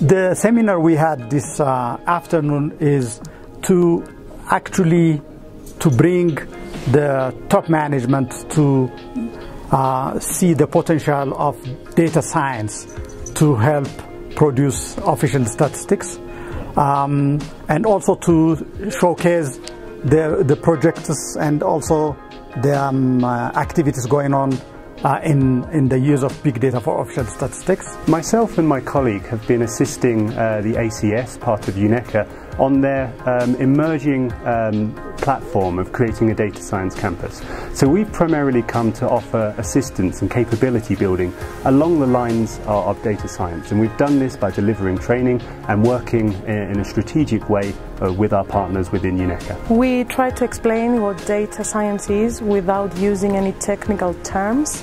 The seminar we had this afternoon is to bring the top management to see the potential of data science to help produce official statistics, and also to showcase the projects and also the activities going on in the use of big data for official statistics. Myself and my colleague have been assisting the ACS, part of UNECA, on their emerging platform of creating a data science campus. So we've primarily come to offer assistance and capability building along the lines of data science, and we've done this by delivering training and working in a strategic way with our partners within UNECA. We try to explain what data science is without using any technical terms,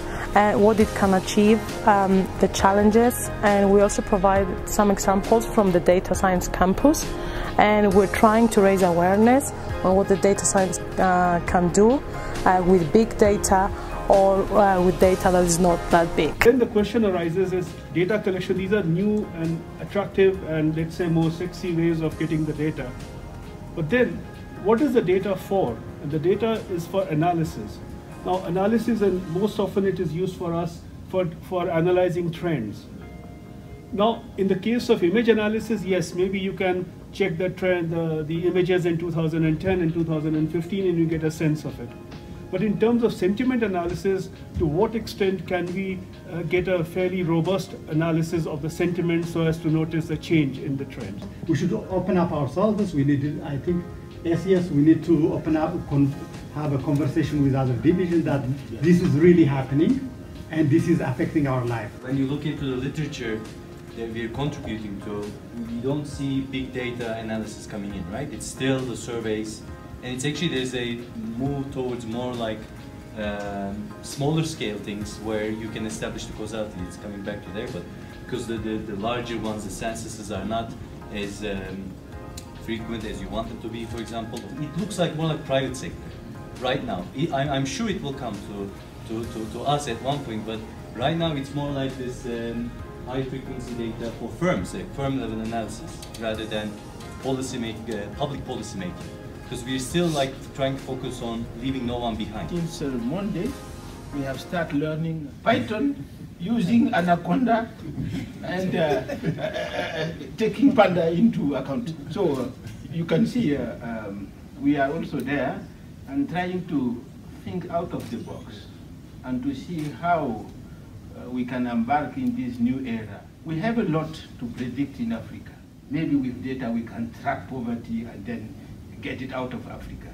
what it can achieve, the challenges, and we also provide some examples from the data science campus, and we're trying to raise awareness on what the data science can do with big data or with data that is not that big. Then the question arises is data collection. These are new and attractive and, let's say, more sexy ways of getting the data. But then what is the data for? And the data is for analysis. Now analysis, and most often it is used for us for analyzing trends. Now in the case of image analysis, yes, maybe you can check the trend, the images in 2010 and 2015, and you get a sense of it. But in terms of sentiment analysis, to what extent can we get a fairly robust analysis of the sentiment so as to notice a change in the trend? We should open up ourselves. We need, I think, ACS, we need to open up, have a conversation with other divisions that this is really happening and this is affecting our life. When you look into the literature that we're contributing to, we don't see big data analysis coming in, right? It's still the surveys, and it's actually, there's a move towards more like smaller scale things where you can establish the causality. It's coming back to there, but because the larger ones, the censuses, are not as frequent as you want them to be, for example. It looks like more like private sector right now. I'm sure it will come to us at one point, but right now it's more like this high-frequency data for firms, like firm-level analysis, rather than policy public policy making, because we're still like trying to focus on leaving no one behind. Since Monday, we have started learning Python, using Anaconda, and taking Panda into account. So you can see we are also there and trying to think out of the box and to see how we can embark in this new era. We have a lot to predict in Africa. Maybe with data we can track poverty and then get it out of Africa.